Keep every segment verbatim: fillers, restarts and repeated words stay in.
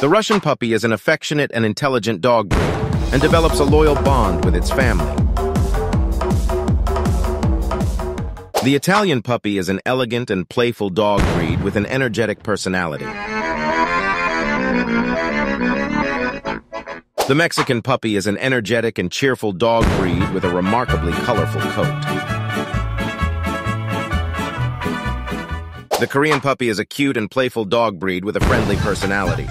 The Russian puppy is an affectionate and intelligent dog breed and develops a loyal bond with its family. The Italian puppy is an elegant and playful dog breed with an energetic personality. The Mexican puppy is an energetic and cheerful dog breed with a remarkably colorful coat. The Korean puppy is a cute and playful dog breed with a friendly personality.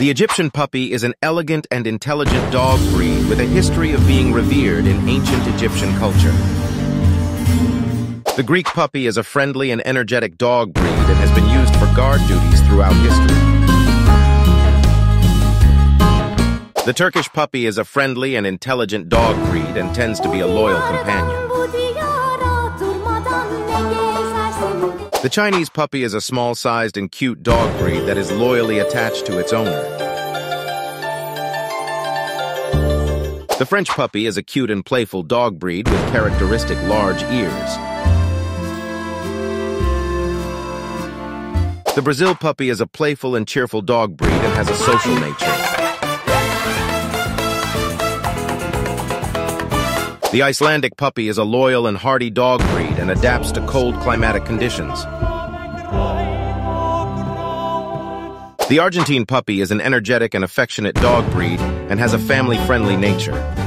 The Egyptian puppy is an elegant and intelligent dog breed with a history of being revered in ancient Egyptian culture. The Greek puppy is a friendly and energetic dog breed and has been used for guard duties throughout history. The Turkish puppy is a friendly and intelligent dog breed and tends to be a loyal companion. The Chinese puppy is a small-sized and cute dog breed that is loyally attached to its owner. The French puppy is a cute and playful dog breed with characteristic large ears. The Brazil puppy is a playful and cheerful dog breed and has a social nature. The Icelandic puppy is a loyal and hardy dog breed and adapts to cold climatic conditions. The Argentine puppy is an energetic and affectionate dog breed and has a family-friendly nature.